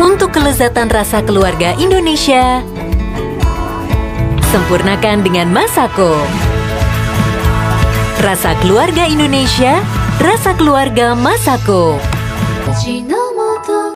Untuk kelezatan rasa keluarga Indonesia, sempurnakan dengan Masako. Rasa keluarga Indonesia, rasa keluarga Masako.